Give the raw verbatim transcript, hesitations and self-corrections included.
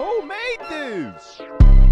Who made these?